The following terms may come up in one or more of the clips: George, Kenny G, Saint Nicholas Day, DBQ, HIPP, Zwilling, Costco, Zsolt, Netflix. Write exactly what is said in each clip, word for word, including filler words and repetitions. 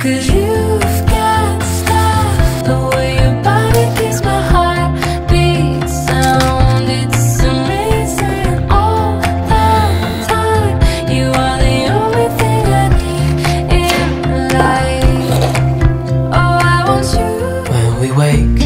Cause you've got stuff. The way your body beats my heartbeat sound. It's amazing all the time. You are the only thing I need in life. Oh, I want you. When we wake,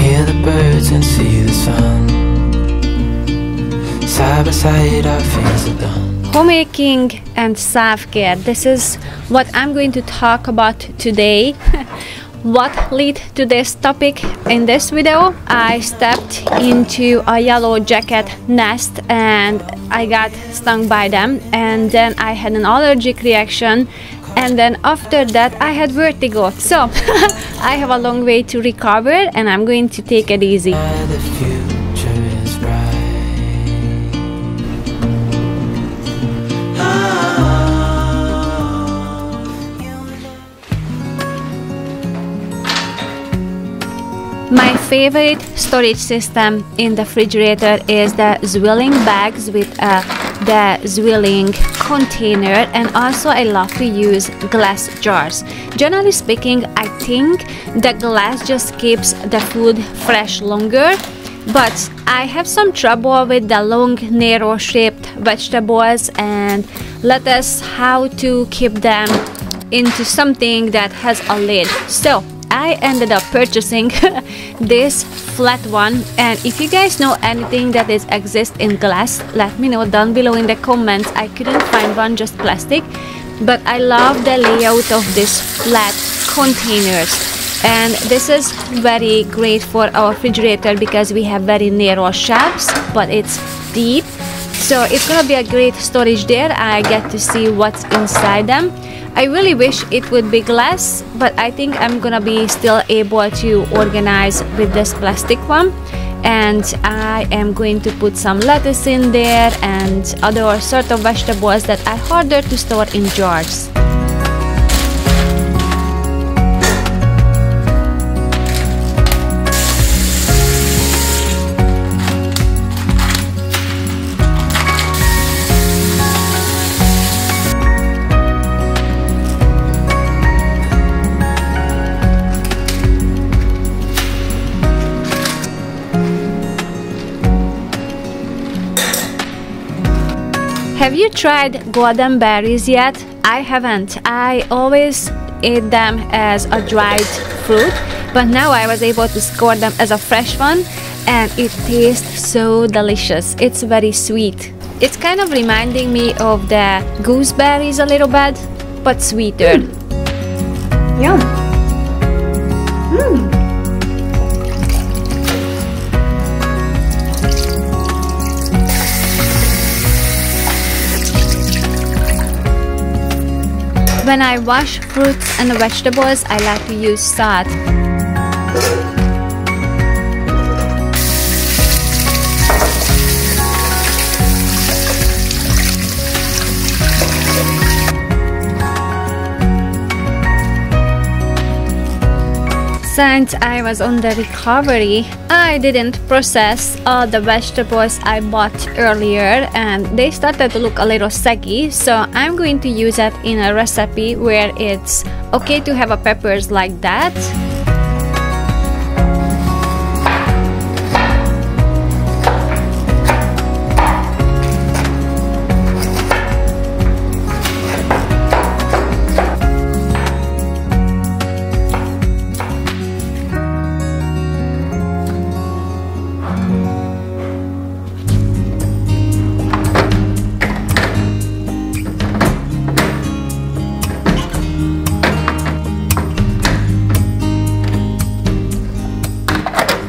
hear the birds and see the sun. Side by side our faces are done. Homemaking and self-care, this is what I'm going to talk about today. What led to this topic in this video? I stepped into a yellow jacket nest and I got stung by them, and then I had an allergic reaction, and then after that I had vertigo. So I have a long way to recover and I'm going to take it easy. My favorite storage system in the refrigerator is the Zwilling bags with uh, the Zwilling container, and also I love to use glass jars. Generally speaking, I think the glass just keeps the food fresh longer, but I have some trouble with the long narrow shaped vegetables and lettuce, how to keep them into something that has a lid. So I ended up purchasing this flat one, and if you guys know anything that is exists in glass, let me know down below in the comments. I couldn't find one, just plastic, but I love the layout of these flat containers, and this is very great for our refrigerator because we have very narrow shelves, but it's deep, so it's gonna be a great storage there. I get to see what's inside them. I really wish it would be glass, but I think I'm gonna be still able to organize with this plastic one, and I am going to put some lettuce in there and other sort of vegetables that are harder to store in jars. Have you tried golden berries yet? I haven't. I always ate them as a dried fruit, but now I was able to score them as a fresh one, and it tastes so delicious. It's very sweet. It's kind of reminding me of the gooseberries a little bit, but sweeter. Mm. Yum. Mm. When I wash fruits and vegetables, I like to use salt. Since I was on the recovery, I didn't process all the vegetables I bought earlier, and they started to look a little saggy, so I'm going to use it in a recipe where it's okay to have a peppers like that.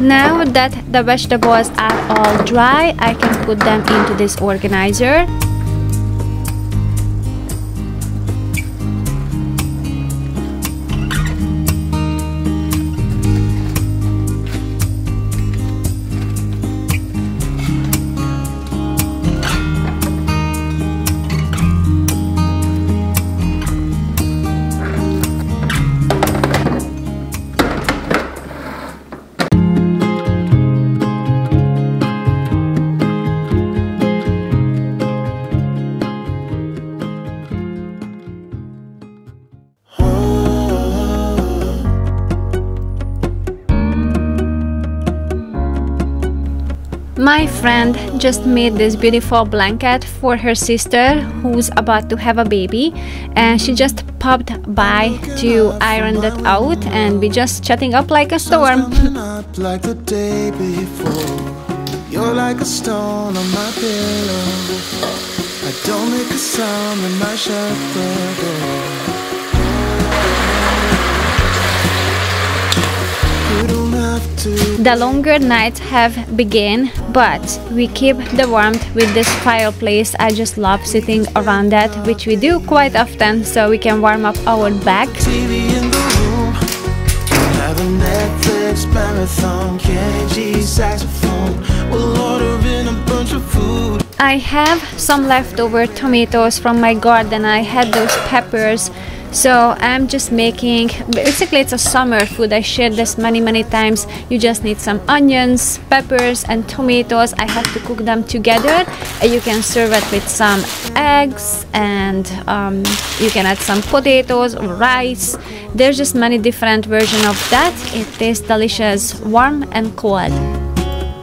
Now that the vegetables are all dry, I can put them into this organizer. My friend just made this beautiful blanket for her sister who's about to have a baby, and she just popped by to iron that out, and we just chatting up like a storm. Like the day before, you're like a stone on my pillow. I don't make a sound when I shut the door. The longer nights have begun, but we keep the warmth with this fireplace. I just love sitting around that, which we do quite often, so we can warm up our back. T V in the room, have a Netflix marathon, Kenny G saxophone, we'll order in a bunch of food. I have some leftover tomatoes from my garden. I had those peppers. So I'm just making, basically it's a summer food. I shared this many many times. You just need some onions, peppers and tomatoes. I have to cook them together, and you can serve it with some eggs, and um, you can add some potatoes or rice. There's just many different versions of that. It tastes delicious, warm and cold.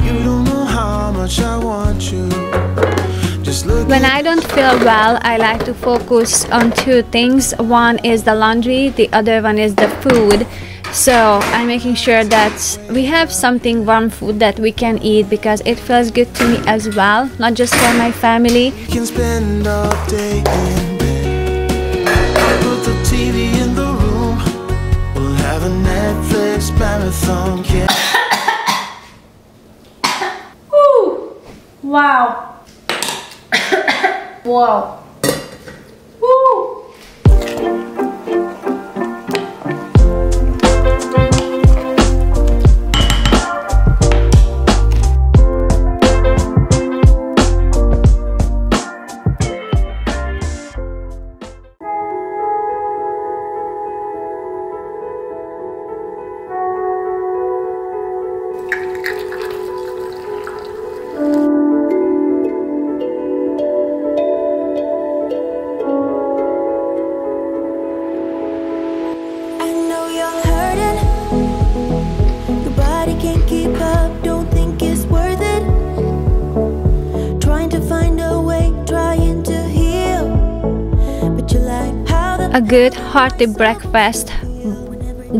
You don't know how much I want you. When I don't feel well, I like to focus on two things. One is the laundry, the other one is the food. So I'm making sure that we have something warm food that we can eat, because it feels good to me as well, not just for my family. You can spend all day in bed. I put the T V in the room. We'll have a Netflix marathon. Ooh, wow. Wow. Woo. A good hearty breakfast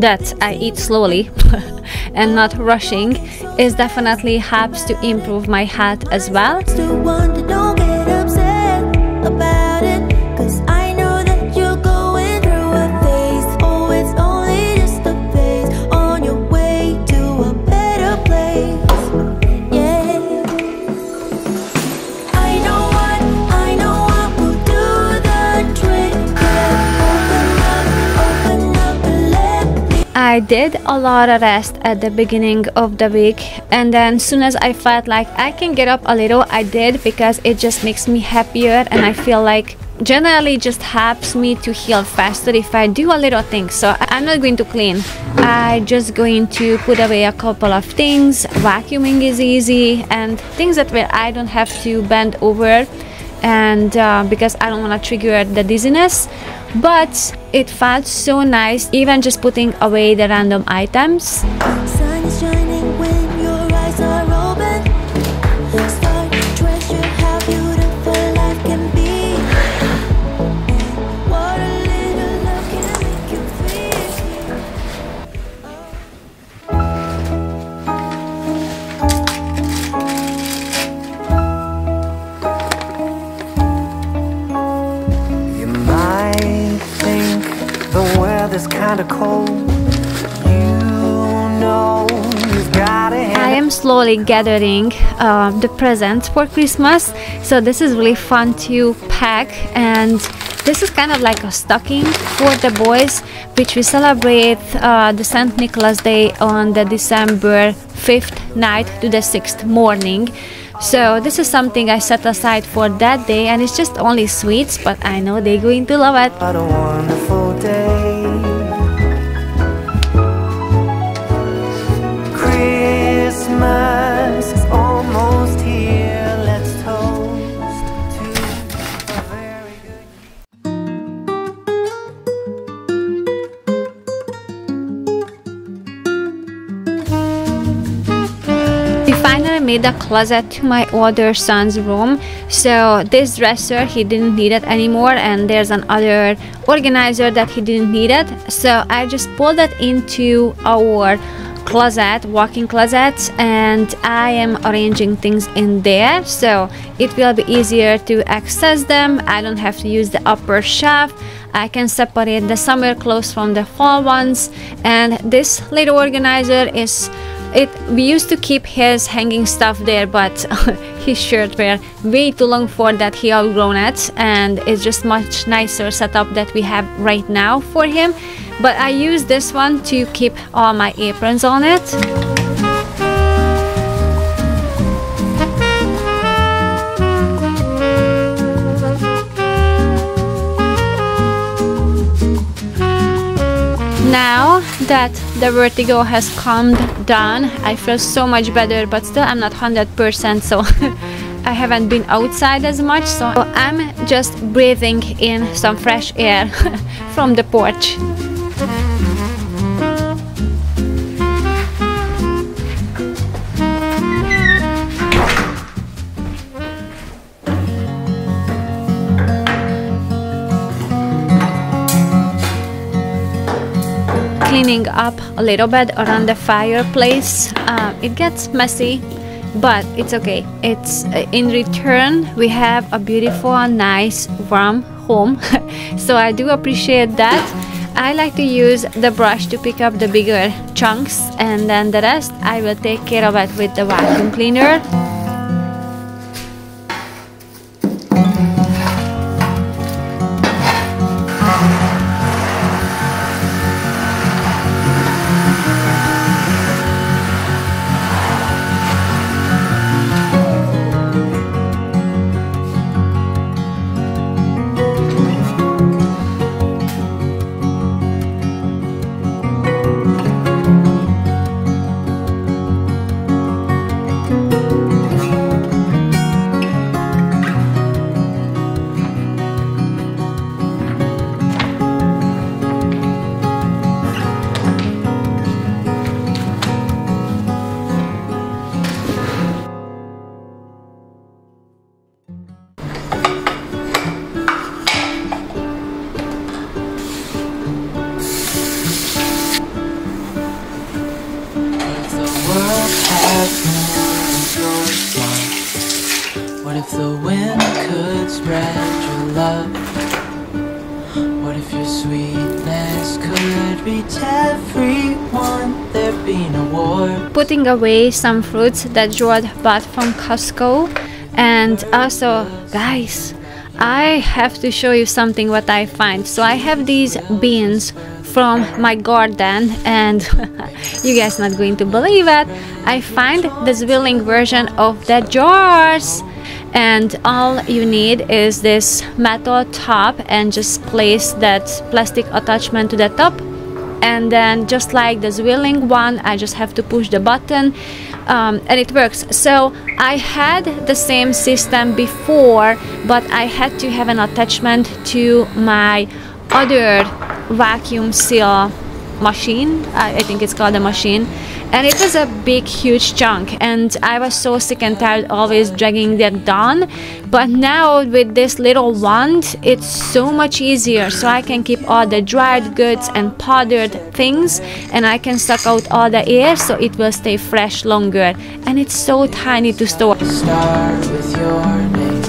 that I eat slowly and not rushing is definitely helps to improve my health as well. I did a lot of rest at the beginning of the week, and then as soon as I felt like I can get up a little, I did, because it just makes me happier, and I feel like generally just helps me to heal faster if I do a little thing. So I'm not going to clean, I just going to put away a couple of things. Vacuuming is easy, and things that where I don't have to bend over, and uh, because I don't want to trigger the dizziness. But it felt so nice, even just putting away the random items. I am slowly gathering uh, the presents for Christmas, so this is really fun to pack, and this is kind of like a stocking for the boys, which we celebrate uh, the Saint Nicholas Day on the December fifth night to the sixth morning. So this is something I set aside for that day, and it's just only sweets, but I know they're going to love it. What a wonderful day. Christmas is almost here. Let's toast to a very good. We finally made a closet to my older son's room, so this dresser he didn't need it anymore, and there's another organizer that he didn't need it, so I just pulled it into our closet, walk-in closet, and I am arranging things in there so it will be easier to access them. I don't have to use the upper shelf. I can separate the summer clothes from the fall ones. And this little organizer is it we used to keep his hanging stuff there, but his shirt were way too long for that, he outgrown it, and it's just much nicer setup that we have right now for him. But I use this one to keep all my aprons on it. Now that the vertigo has calmed down, I feel so much better, but still I'm not one hundred percent, so I haven't been outside as much, so I'm just breathing in some fresh air from the porch. Cleaning up a little bit around the fireplace. Um, it gets messy, but it's okay. It's uh, in return we have a beautiful, nice, warm home. So I do appreciate that. I like to use the brush to pick up the bigger chunks, and then the rest I will take care of it with the vacuum cleaner. Putting away some fruits that George bought from Costco. And also, guys, I have to show you something what I find. So I have these beans from my garden, and you guys not going to believe it, I find the Zwilling version of the jars. And all you need is this metal top, and just place that plastic attachment to the top, and then just like the Zwilling one, I just have to push the button, um, and it works. So I had the same system before, but I had to have an attachment to my other vacuum seal machine, I think it's called a machine, and it was a big huge chunk, and I was so sick and tired always dragging that down. But now with this little wand it's so much easier, so I can keep all the dried goods and powdered things, and I can suck out all the air so it will stay fresh longer, and it's so tiny to store. Start with your name.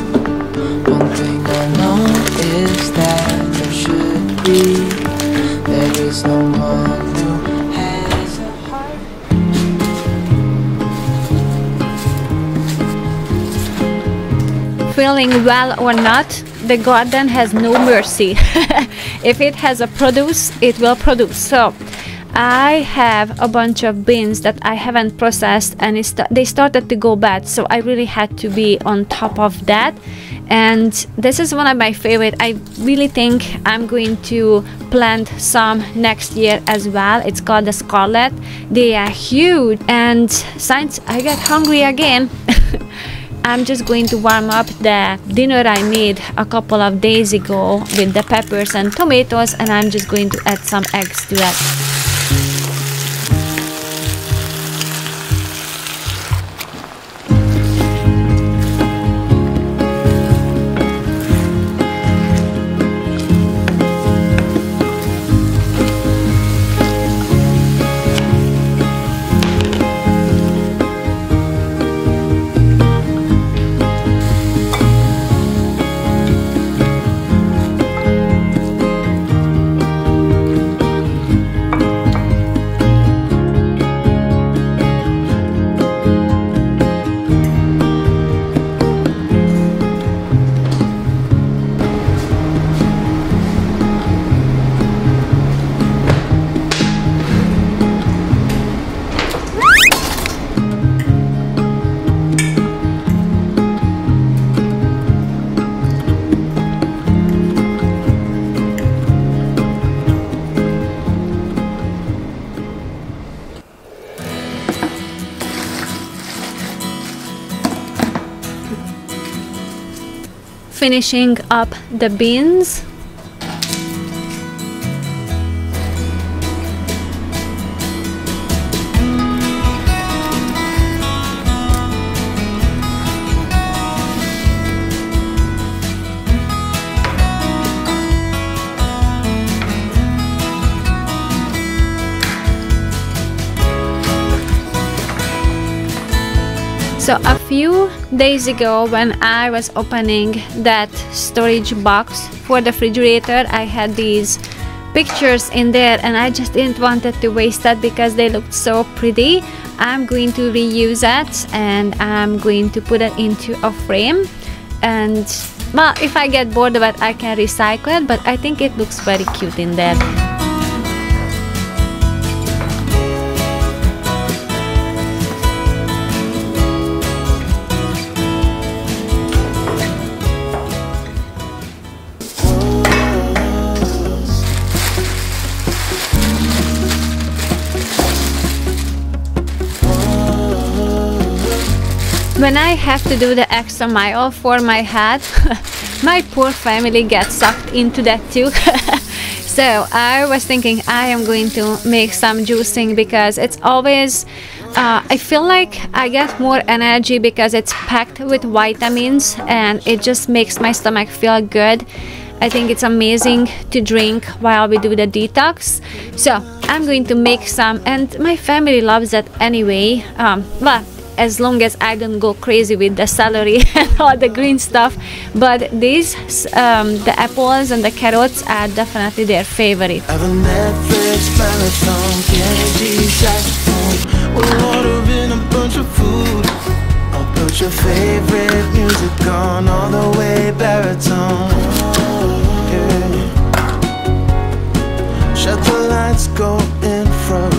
One thing I know is that there should be There is no one who has a heart. Feeling well or not, the garden has no mercy. If it has a produce, it will produce. So I have a bunch of beans that I haven't processed, and it st they started to go bad, so I really had to be on top of that. And this is one of my favorite. I really think I'm going to plant some next year as well. It's called the Scarlet. They are huge, and since I got hungry again, I'm just going to warm up the dinner I made a couple of days ago with the peppers and tomatoes, and I'm just going to add some eggs to it. finishing up the beans. So a few days ago, when I was opening that storage box for the refrigerator, I had these pictures in there and I just didn't want to waste that because they looked so pretty. I'm going to reuse that and I'm going to put it into a frame, and well, if I get bored of it I can recycle it, but I think it looks very cute in there. When I have to do the extra mile for my hat, my poor family gets sucked into that too. So I was thinking I am going to make some juicing because it's always, uh, I feel like I get more energy because it's packed with vitamins and it just makes my stomach feel good. I think it's amazing to drink while we do the detox. So I'm going to make some, and my family loves that anyway. Um, well, as long as I don't go crazy with the celery and all the green stuff, but these, um, the apples and the carrots are definitely their favorite. I have a Netflix marathon, Kenny G shot. We'll order in a bunch of food. I'll put your favorite music on all the way baritone. Yeah. Shut the lights, go infrared.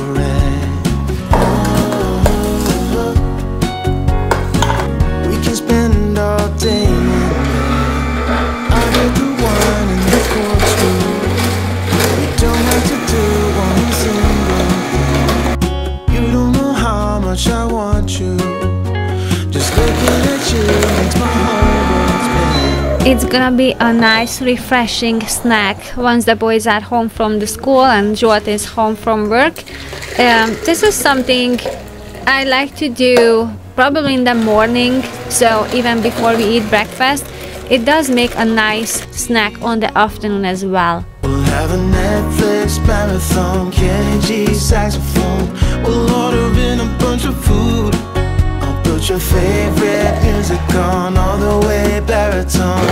It's gonna be a nice refreshing snack once the boys are home from the school and Zsolt is home from work. Um, this is something I like to do probably in the morning, so even before we eat breakfast. It does make a nice snack on the afternoon as well. We'll have a Netflix marathon, Kenny G saxophone. We'll order in a bunch of food. I'll put your favorite music on all the way baritone.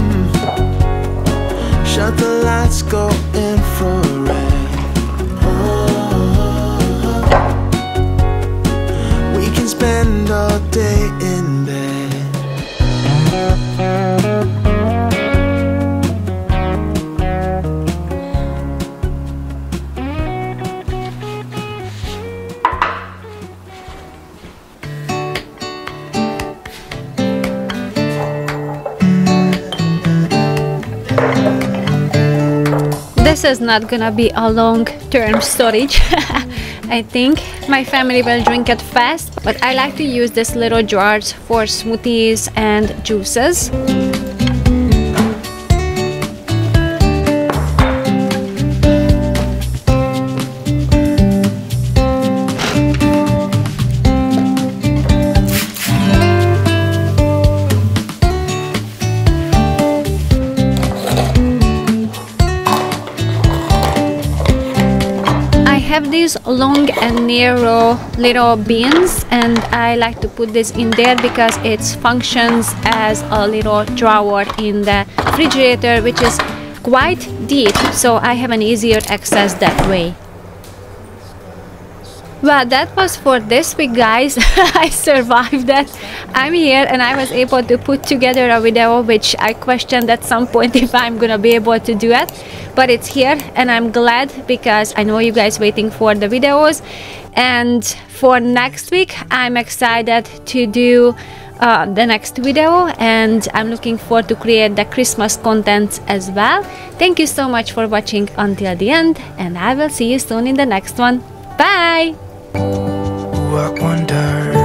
Mm-hmm. Shut the lights, go infrared. Spend all day in bed. This is not gonna be a long-term storage. I think my family will drink it fast, but I like to use these little jars for smoothies and juices. These long and narrow little beans, and I like to put this in there because it functions as a little drawer in the refrigerator, which is quite deep, so I have an easier access that way. Well, that was for this week, guys. I survived that. I'm here and I was able to put together a video, which I questioned at some point if I'm gonna be able to do it, but it's here and I'm glad because I know you guys waiting for the videos. And for next week I'm excited to do Uh, the next video, and I'm looking forward to create the Christmas content as well. Thank you so much for watching until the end, and I will see you soon in the next one. Bye. Ooh, I wonder